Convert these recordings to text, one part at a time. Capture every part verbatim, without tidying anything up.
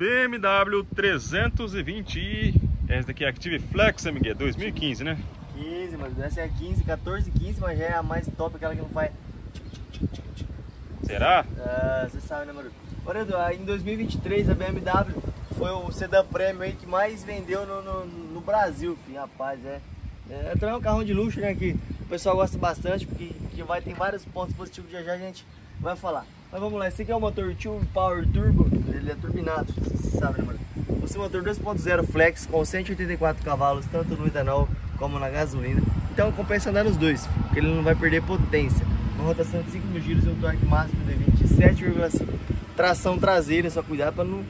B M W trezentos e vinte i. Essa daqui é a Active Flex, amiguinha, dois mil e quinze, né? quinze, mas essa é a quinze, quatorze, quinze, mas já é a mais top, aquela que não faz... Será? Ah, você sabe, né, mano? Olha, Eduardo, em dois mil e vinte e três a B M W foi o sedã premium aí que mais vendeu no, no, no Brasil, filho, rapaz, é. É também um carrão de luxo, né, que o pessoal gosta bastante, porque que vai, tem vários pontos positivos, já já a gente vai falar. Mas vamos lá, esse aqui é o motor Turbo Power Turbo, ele é turbinado, você sabe, né, mano? Esse motor dois ponto zero Flex com cento e oitenta e quatro cavalos, tanto no etanol como na gasolina. Então compensa andar nos dois, porque ele não vai perder potência. Uma rotação de cinco mil giros e um torque máximo de vinte e sete vírgula cinco. Tração traseira, só cuidado para não,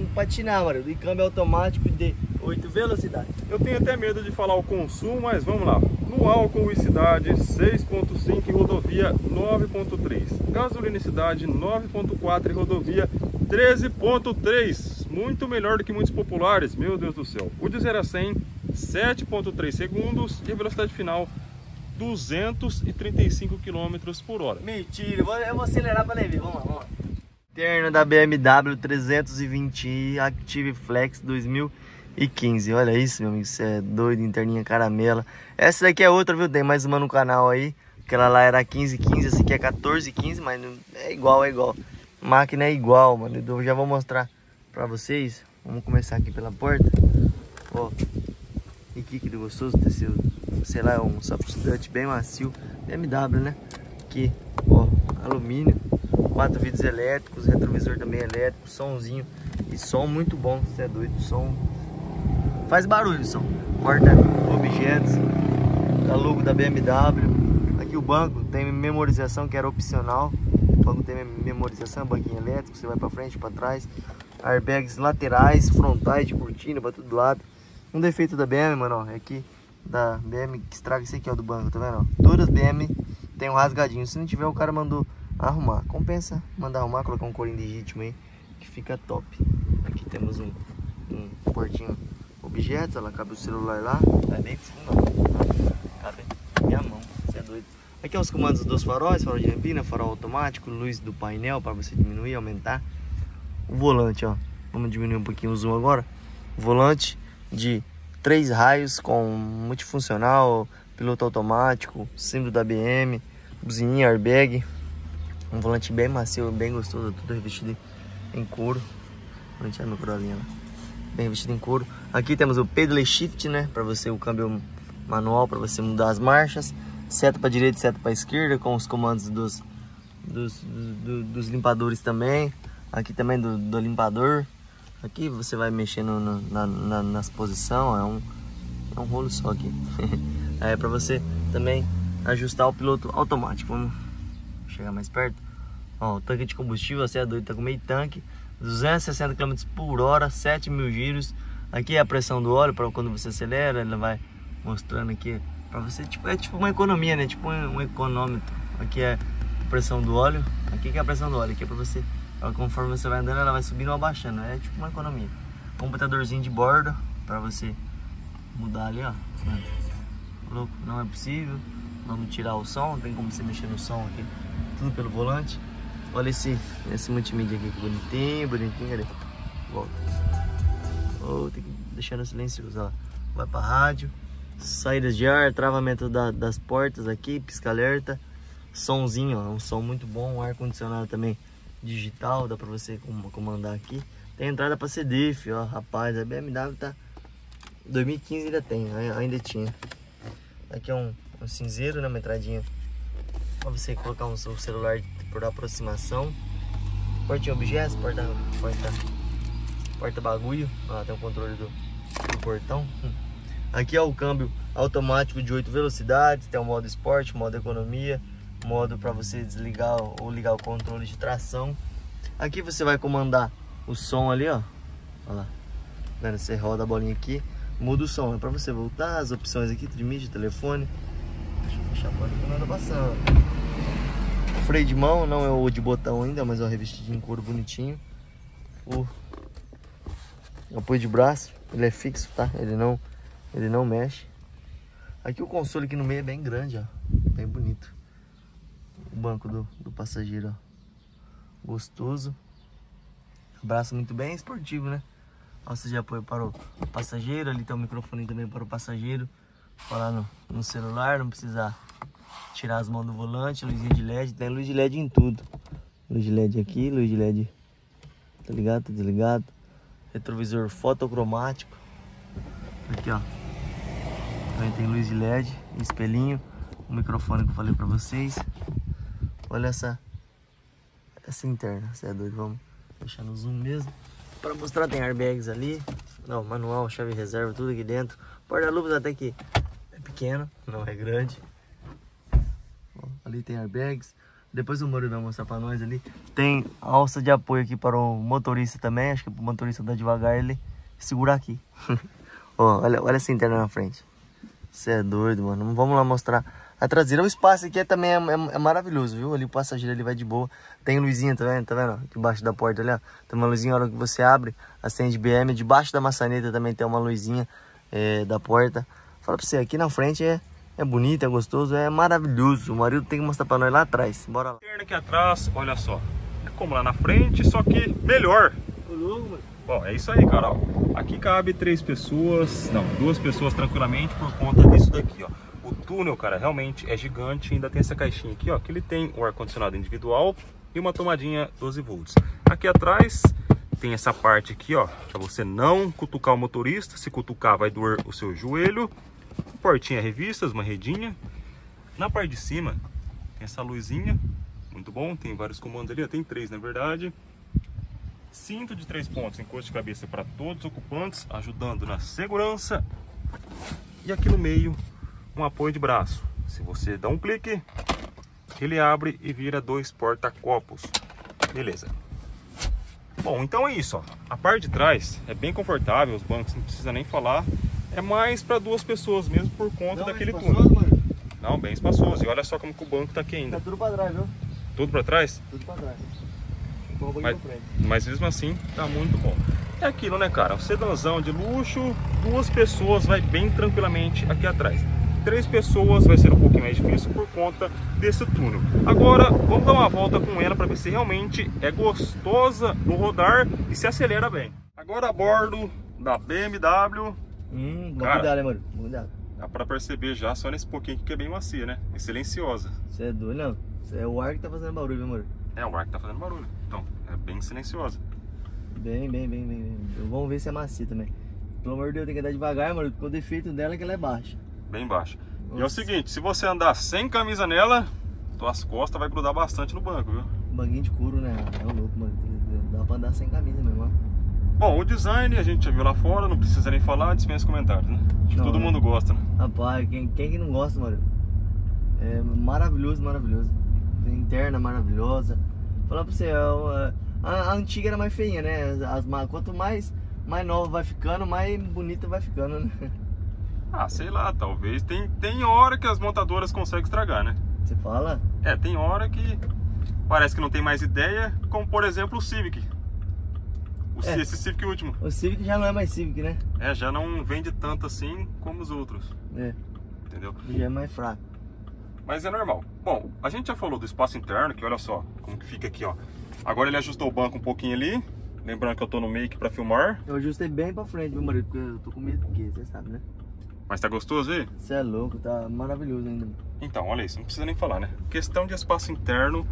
não patinar, mano. E câmbio automático de oito velocidades. Eu tenho até medo de falar o consumo, mas vamos lá. No álcool e cidade seis ponto cinco e rodovia nove ponto três. Gasolina e cidade nove ponto quatro e rodovia treze ponto três. Muito melhor do que muitos populares, meu Deus do céu. O de zero a cem, sete ponto três segundos e a velocidade final duzentos e trinta e cinco quilômetros por hora. Mentira, eu vou acelerar para ver. Vamos lá, vamos lá. Interno da B M W trezentos e vinte i Active Flex dois mil e quinze. Olha isso, meu amigo, você é doido, interninha caramela. Essa daqui é outra, viu? Tem mais uma no canal aí. Aquela lá era quinze, quinze, essa aqui é quatorze, quinze, mas não... é igual, é igual. Máquina é igual, mano. Eu já vou mostrar pra vocês. Vamos começar aqui pela porta. Ó, e que que gostoso tecido, sei lá, é um substante bem macio. B M W, né? Aqui, ó, alumínio, quatro vidros elétricos, retrovisor também elétrico, somzinho. E som muito bom, você é doido. Som faz barulho, som. Porta objetos, o logo da B M W. Aqui o banco tem memorização que era opcional. Banco tem memorização, banquinho elétrico, você vai para frente, para trás, airbags laterais, frontais de cortina para todo lado. Um defeito da B M, mano, ó, é aqui da B M que estraga isso aqui, ó, do banco, tá vendo? Ó? Todas as B M tem um rasgadinho, se não tiver o cara mandou arrumar, compensa mandar arrumar, colocar um corinho legítimo aí, que fica top. Aqui temos um, um portinho objetos, ó, lá cabe o celular lá, tá bem fundo, ó, cabe minha mão, você é doido. Aqui é os comandos dos faróis, farol de rampina, farol automático, luz do painel para você diminuir, aumentar. O volante, ó, vamos diminuir um pouquinho o zoom agora. Volante de três raios com multifuncional, piloto automático, símbolo da B M, cozinha, airbag. Um volante bem macio, bem gostoso, tudo revestido em couro. Volante é meu Corolinha, bem revestido em couro. Aqui temos o pedal shift, né, para você, o câmbio manual para você mudar as marchas. Seta para direita, seta para esquerda, com os comandos dos, dos, dos, dos limpadores também. Aqui também do, do limpador. Aqui você vai mexendo no, na, na, nas posições, é um, é um rolo só aqui. É para você também ajustar o piloto automático. Vamos chegar mais perto. Ó, o tanque de combustível, você é doido, tá com meio tanque. duzentos e sessenta km por hora, sete mil giros. Aqui é a pressão do óleo, para quando você acelera, ele vai mostrando aqui. Pra você, tipo, é tipo uma economia, né? Tipo um, um econômetro. Aqui é a pressão do óleo. Aqui que é a pressão do óleo. Aqui é pra você, ó, conforme você vai andando, ela vai subindo ou abaixando. É tipo uma economia. Computadorzinho de bordo pra você mudar ali, ó. Louco, não é possível. Vamos tirar o som. Tem como você mexer no som aqui. Tudo pelo volante. Olha esse, esse multimídia aqui, que bonitinho, bonitinho. Olha. Volta. Oh, tem que deixar no silencioso, ó. Vai pra rádio. Saídas de ar, travamento da, das portas aqui, pisca alerta, somzinho, ó, um som muito bom, ar condicionado também digital, dá pra você comandar aqui. Tem entrada pra C D, filho, ó, rapaz, a B M W tá dois mil e quinze ainda tem, ainda tinha. Aqui é um, um cinzeiro, né, uma entradinha pra você colocar um, um celular por aproximação. Portinha objetos, porta, porta, porta bagulho, ó, tem o controle do, do portão. Hum. Aqui é o câmbio automático de oito velocidades, tem o modo esporte, modo economia, modo para você desligar ou ligar o controle de tração. Aqui você vai comandar o som ali, ó. Olha lá. Vendo? Você roda a bolinha aqui, muda o som, é para você voltar, as opções aqui, trimídia, telefone. Deixa eu fechar a porta que não tá passando. O freio de mão, não é o de botão ainda, mas é um revestidinho em couro bonitinho. O apoio de braço, ele é fixo, tá? Ele não... Ele não mexe. Aqui o console aqui no meio é bem grande, ó. Bem bonito. O banco do, do passageiro, ó. Gostoso. braço muito bem, esportivo, né? Alça de apoio para o passageiro, ali tem um microfone também para o passageiro falar no, no celular, não precisar tirar as mãos do volante. Luzinha de L E D, tem luz de L E D em tudo. Luz de L E D aqui, luz de L E D, tá ligado? Tá desligado. Retrovisor fotocromático. Aqui, ó. Também tem luz de L E D, espelhinho, o microfone que eu falei pra vocês. Olha essa essa interna, você é doido, vamos deixar no zoom mesmo. Para mostrar, tem airbags ali, não, manual, chave reserva, tudo aqui dentro. Porta-luvas até que é pequeno, não é grande. Ó, ali tem airbags. Depois o Moro vai mostrar pra nós ali. Tem alça de apoio aqui para o motorista também. Acho que pro motorista andar devagar, ele segurar aqui. Ó, olha, olha essa interna na frente. Você é doido, mano. Vamos lá mostrar a traseira. O espaço aqui é, também é, é, é maravilhoso, viu? Ali o passageiro ele vai de boa. Tem luzinha, tá vendo? Tá vendo? Aqui embaixo da porta ali, ó. Tem uma luzinha na hora que você abre. Acende B M. Debaixo da maçaneta também tem uma luzinha é, da porta. Fala pra você, aqui na frente é... É bonito, é gostoso, é maravilhoso. O marido tem que mostrar pra nós lá atrás. Bora lá. Aqui atrás, olha só. É como lá na frente, só que melhor. Bom, é isso aí, cara. Aqui cabe três pessoas, não, duas pessoas tranquilamente por conta disso daqui, ó. O túnel, cara, realmente é gigante. Ainda tem essa caixinha aqui, ó, que ele tem o ar-condicionado individual e uma tomadinha doze volts. Aqui atrás tem essa parte aqui, ó, pra você não cutucar o motorista. Se cutucar, vai doer o seu joelho. Portinha revistas, uma redinha. Na parte de cima tem essa luzinha, muito bom. Tem vários comandos ali, ó, tem três na verdade. Cinto de três pontos, encosto de cabeça para todos os ocupantes, ajudando na segurança. E aqui no meio, um apoio de braço. Se você dá um clique, ele abre e vira dois porta-copos. Beleza. Bom, então é isso, ó. A parte de trás é bem confortável, os bancos não precisa nem falar. É mais para duas pessoas mesmo por conta não, daquele túnel. Mano. Não, bem espaçoso. E olha só como que o banco tá aqui ainda. Tá tudo para trás, viu? Tudo para trás? Tudo para trás. Mas, mas mesmo assim, tá muito bom. É aquilo, né, cara? Um sedanzão de luxo, duas pessoas vai bem tranquilamente aqui atrás. Três pessoas vai ser um pouquinho mais difícil por conta desse túnel. Agora, vamos dar uma volta com ela para ver se realmente é gostosa no rodar e se acelera bem. Agora a bordo da B M W. Hum, bom cara, cuidado, né, mano? Bom cuidado. Dá pra perceber já, só nesse pouquinho que é bem macia, né? E silenciosa. Você é doido, não? Cê é o ar que tá fazendo barulho, meu amor. É, o ar que tá fazendo barulho. Então, é bem silenciosa. Bem, bem, bem, bem, bem. Vamos ver se é macia também. Pelo amor de Deus, tem que andar devagar, mano, porque o defeito dela é que ela é baixa. Bem baixa. Nossa. E é o seguinte, se você andar sem camisa nela, tuas costas vai grudar bastante no banco, viu? Banguinho de couro, né? É louco, mano. Dá pra andar sem camisa mesmo, ó. Bom, o design a gente já viu lá fora, não precisa nem falar, dispensa comentários, né? Acho que todo mundo gosta, né? Rapaz, quem, quem que não gosta, mano? É maravilhoso, maravilhoso. Interna maravilhosa. Falar pra você, a, a antiga era mais feinha, né? As, quanto mais, mais nova vai ficando, mais bonita vai ficando, né? Ah, sei lá, talvez. Tem, tem hora que as montadoras conseguem estragar, né? Você fala? É, tem hora que parece que não tem mais ideia, como por exemplo o Civic. O é, esse Civic último. O Civic já não é mais Civic, né? É, já não vende tanto assim como os outros. É. Entendeu? Já é mais fraco. Mas é normal. Bom, a gente já falou do espaço interno, que olha só como que fica aqui, ó. Agora ele ajustou o banco um pouquinho ali. Lembrando que eu tô no make pra filmar. Eu ajustei bem pra frente, meu marido, porque eu tô com medo porque, você sabe, né? Mas tá gostoso aí? Você é louco, tá maravilhoso ainda. Então, olha isso, não precisa nem falar, né? Questão de espaço interno.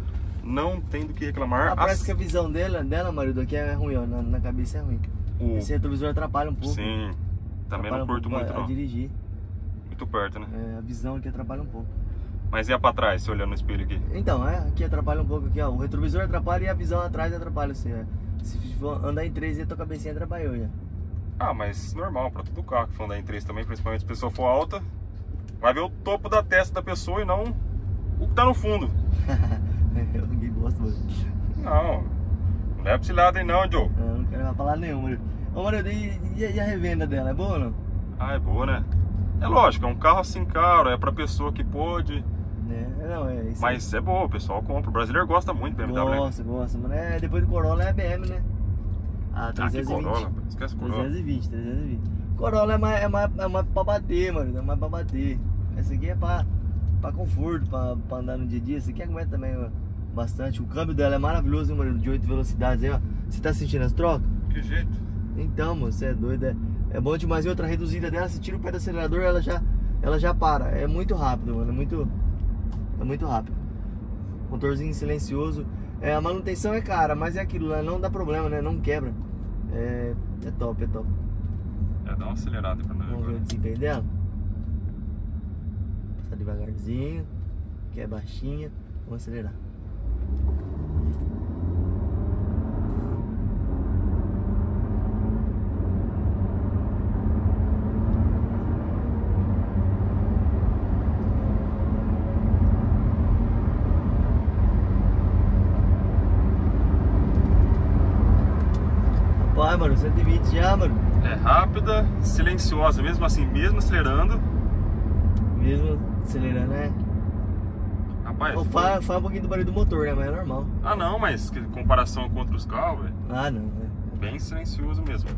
Não tem do que reclamar. Ah, parece As... que a visão dela, dela marido, aqui é ruim, ó. Na, na cabeça é ruim. O... Esse retrovisor atrapalha um pouco. Sim. Também atrapalha não curto um muito, a, não. A dirigir. Muito perto, né? É, a visão aqui atrapalha um pouco. Mas e a pra trás, se olhando no espelho aqui? Então, é, aqui atrapalha um pouco. Aqui, ó. O retrovisor atrapalha e a visão atrás atrapalha. Assim, é. Se for andar em três, a tua cabecinha atrapalhou já. Ah, mas normal, pra todo carro que for andar em três também, principalmente se a pessoa for alta, vai ver o topo da testa da pessoa e não o que tá no fundo. Ninguém gosta, mano. Não, não leva pra esse lado aí não, Joe. Eu não quero levar pra lado nenhum, mano. Ô, mano, e, e a revenda dela, é boa ou não? Ah, é boa, né? É lógico, é um carro assim caro, é pra pessoa que pôde. É, não, é isso. Mas é boa, o pessoal compra. O brasileiro gosta muito de B M W. Gosta, né? Gosta, mano. É, depois do Corolla é B M W, né? Ah, trezentos e vinte. Ah, Corolla, esquece o Corolla. trezentos e vinte, trezentos e vinte. Corolla é mais, é, mais, é mais pra bater, mano. É mais pra bater. Essa aqui é pra, pra conforto, pra, pra andar no dia a dia. Essa aqui aguenta também, mano. Bastante, o câmbio dela é maravilhoso, mano, de oito velocidades aí, ó. Você tá sentindo as trocas? Que jeito. Então, mano, você é doido, é, é bom demais. E outra reduzida dela, você tira o pé do acelerador, ela já, ela já para. É muito rápido, mano, é muito, é muito rápido. Motorzinho silencioso. É, a manutenção é cara, mas é aquilo lá, não dá problema, né? Não quebra. É, é top, é top. É, dá uma acelerada pra nós. Vamos ver o desempenho dela. Passar devagarzinho, que é baixinha. Vamos acelerar. Vai, mano, cento e vinte já, mano. É rápida, silenciosa, mesmo assim, mesmo acelerando. Mesmo acelerando, né? Rapaz, oh, fala, fala um pouquinho do barulho do motor, né? Mas é normal. Ah, não, mas que comparação com outros carros, velho. Ah, não, é. Bem silencioso mesmo.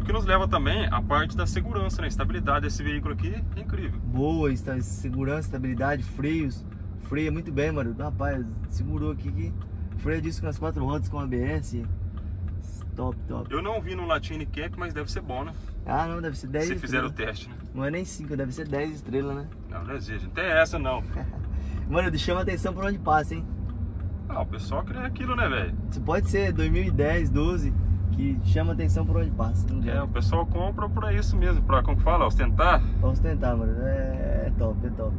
O que nos leva também à parte da segurança, né? Estabilidade desse veículo aqui é incrível. Boa, esta, segurança, estabilidade, freios. Freia muito bem, mano. Rapaz, segurou aqui que freia disso com as quatro rodas, com A B S. Top, top. Eu não vi no Latine Camp, mas deve ser bom, né? Ah, não, deve ser dez. Se fizeram o teste, né? Não é nem cinco, deve ser dez estrelas, né? Não, não exige, não tem essa não. Mano, chama atenção por onde passa, hein? Ah, o pessoal quer aquilo, né, velho? Isso pode ser dois mil e dez, doze, que chama atenção por onde passa. Não é, o pessoal compra pra isso mesmo, pra, como que fala, ostentar? Pra ostentar, mano. É, é top, é top.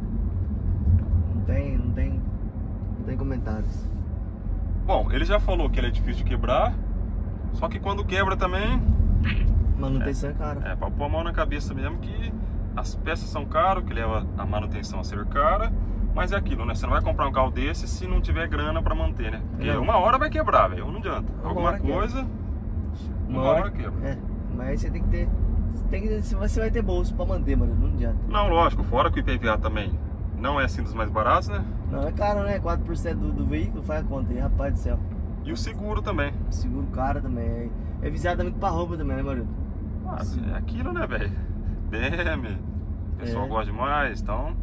Não tem, não tem, não tem comentários. Bom, ele já falou que ele é difícil de quebrar. Só que quando quebra também... Manutenção é cara. É, pra pôr a mão na cabeça mesmo que as peças são caras, que leva a manutenção a ser cara. Mas é aquilo, né? Você não vai comprar um carro desse se não tiver grana pra manter, né? Porque é. Uma hora vai quebrar, velho. Não adianta. Uma Alguma coisa... Quebra. Uma, uma hora, hora quebra. É, mas aí você tem que ter... Você, tem que... você vai ter bolso pra manter, mano. Não adianta. Não, lógico. Fora que o I P V A também não é assim dos mais baratos, né? Não, é caro, né? quatro por cento do, do veículo faz a conta. E, rapaz do céu. E o seguro também. Seguro caro também. É visado muito pra roupa também, né, Maruto? Ah, é aquilo, né, velho? D M. O pessoal é. Gosta demais, então...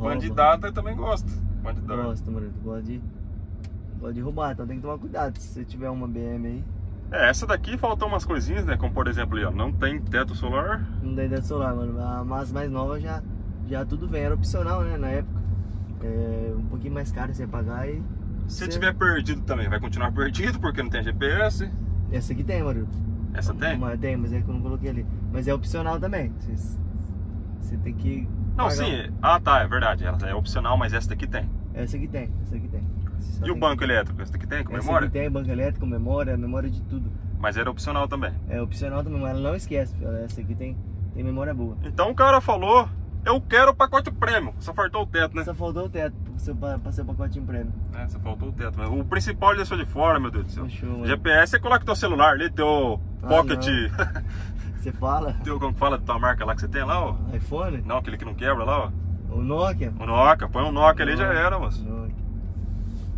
Bandidata também gosta. Bandidata. Gosta, Maruto. Gosta de... Gosta de roubar, então tem que tomar cuidado se você tiver uma B M aí. É, essa daqui faltou umas coisinhas, né? Como, por exemplo, ali, ó. Não tem teto solar. Não tem teto solar, mano. A massa mais nova já, já tudo vem. Era opcional, né, na época. É, um pouquinho mais caro você pagar e... Se você tiver perdido também, vai continuar perdido porque não tem G P S. Essa aqui tem, Maru. Essa tem? Mas tem, mas é que eu não coloquei ali. Mas é opcional também. Você, você tem que... Não, pagar. Sim. Ah, tá, é verdade. Ela é opcional, mas essa daqui tem. Essa aqui tem, essa aqui tem. Só e o banco que... elétrico? Essa daqui tem, com essa memória? Essa tem, banco elétrico, memória, memória de tudo. Mas era opcional também. É opcional também, mas ela não esquece. Essa aqui tem, tem memória boa. Então o cara falou, eu quero o pacote prêmio. Só faltou o teto, né? Só faltou o teto. Pra ser o pacote em prêmio. É, só faltou o teto, mas o principal ele deixou de fora, meu Deus do céu. Show, G P S, você coloca teu celular ali, teu ah, pocket. Você fala? Teu, como fala da tua marca lá que você tem lá, ó? iPhone? Não, aquele que não quebra lá, ó. O Nokia? O Nokia, põe um Nokia, Nokia ali já era, moço. Nokia.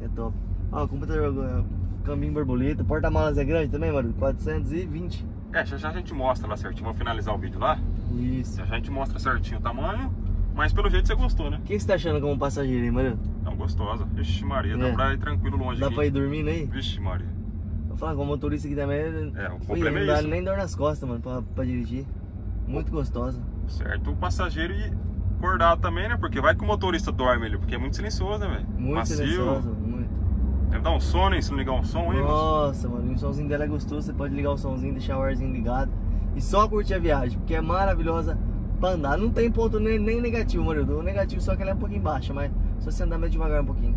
É top. Ó, ah, computador, caminho borboleta, porta-malas é grande também, mano, quatrocentos e vinte. É, já já a gente mostra lá certinho, vamos finalizar o vídeo lá. Isso. Já já a gente mostra certinho o tamanho. Mas pelo jeito você gostou, né? O que você tá achando como passageiro aí, mano? Não, gostosa. Vixe Maria, é. Dá pra ir tranquilo longe dá aqui. Dá pra ir dormindo aí? Vixe Maria. Vou falar, com o motorista aqui também... É, o problema é isso. Não dá nem dor nas costas, mano, pra, pra dirigir. Muito gostosa. Certo, o passageiro e acordar também, né? Porque vai que o motorista dorme ali, porque é muito silencioso, né, velho? Muito macio. Silencioso, muito. Deve dar um sono, hein, se não ligar um som aí. Nossa, mano, o somzinho dela é gostoso. Você pode ligar o somzinho, deixar o arzinho ligado. E só curtir a viagem, porque é maravilhosa. Pra andar, não tem ponto nem, nem negativo, mano. O negativo só que ela é um pouquinho baixa, mas só se andar mais devagar um pouquinho.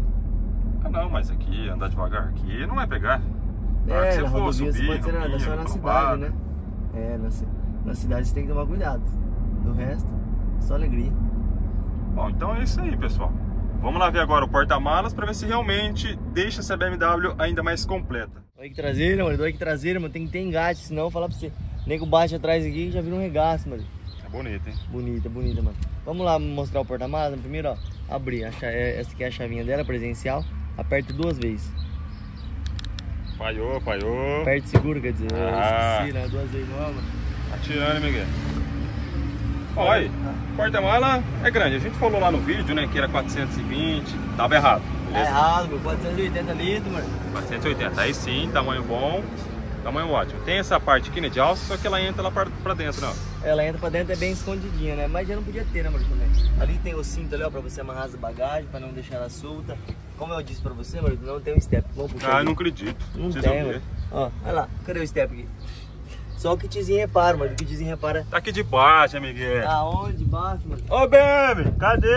Ah não, mas aqui, andar devagar aqui não vai pegar. É, se for subir, você pode ser nada, só na cidade, né? É, na, na cidade você tem que tomar cuidado. Do resto, só alegria. Bom, então é isso aí, pessoal. Vamos lá ver agora o porta-malas pra ver se realmente deixa essa B M W ainda mais completa. Olha que traseira, mano. Olha que traseira, mano. Tem que ter engate, senão falar pra você. Nego baixa atrás aqui já vira um regaço, mano. Bonita, hein? Bonita, bonita, mano. Vamos lá mostrar o porta-malas. Primeiro, ó, abrir. Essa aqui é a chavinha dela, presencial. Aperta duas vezes. Falhou, falhou. Aperta seguro, quer dizer. Ah. Eu esqueci, né? Duas vezes, não, mano. Atirando, Miguel. Olha, ah. porta-mala é grande. A gente falou lá no vídeo, né, que era quatrocentos e vinte. Tava errado, beleza? Tá errado, quatrocentos e oitenta litros, mano. quatrocentos e oitenta, aí sim, tamanho bom. Tamanho ótimo. Tem essa parte aqui, né, de alça, só que ela entra lá pra, pra dentro, né? Ela entra pra dentro, é bem escondidinha, né? Mas já não podia ter, né, Marcos? Ali tem o cinto ali, ó, pra você amarrar as bagagens, pra não deixar ela solta. Como eu disse pra você, Marcos, não tem o step. Vamos puxar. Ah, ali. Eu não acredito. Não Vocês tem, ver. Ó, olha lá. Cadê o step aqui? Só o kitzinho repara, mano. O kitzinho repara. Tá aqui debaixo, amiguinho. Tá onde? Debaixo, mano. Ô, B M, cadê?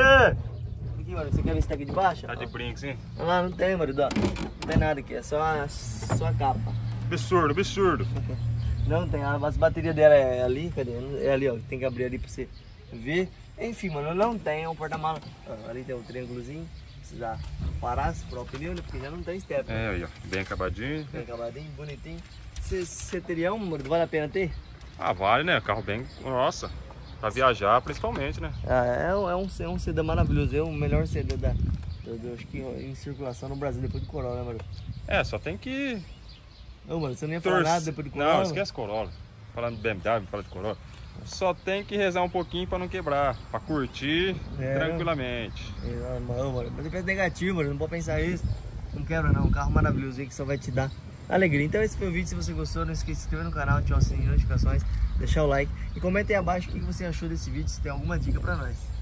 Aqui, mano. Você quer ver se tá aqui debaixo? Tá ó. De brinco, sim. Olha lá, não tem, mano. Não tem nada aqui. É só a, só a capa. Absurdo, absurdo. Não tem. A, a bateria dela é ali, cadê? É ali, ó. Tem que abrir ali pra você ver. Enfim, mano. Não tem. É um porta-mala. Ali tem o um triângulozinho. Precisar parar, se for o pneu, né? Porque já não tem step. É, aí, ó. Bem acabadinho. Bem acabadinho, bonitinho. Você teria um, mano? Vale a pena ter? Ah, vale, né? Carro bem... Nossa, pra viajar principalmente, né? Ah, é, é, um, é um sedã maravilhoso. É o melhor sedã da... Meu Deus, acho que em circulação no Brasil depois do Corolla, né, mano? É, só tem que... Não, mano, você nem ia falar Torce... nada depois do Corolla? Não, esquece Corolla. Falando de B M W, falando de Corolla. Só tem que rezar um pouquinho pra não quebrar. Pra curtir é, tranquilamente. É, não, mano. Mas é coisa negativa, mano. Não pode pensar isso. Não quebra, não. Um carro maravilhoso aí que só vai te dar... alegria. Então esse foi o vídeo, se você gostou, não esqueça de se inscrever no canal, ativar o sininho de notificações, deixar o like e comenta aí abaixo o que você achou desse vídeo, se tem alguma dica pra nós.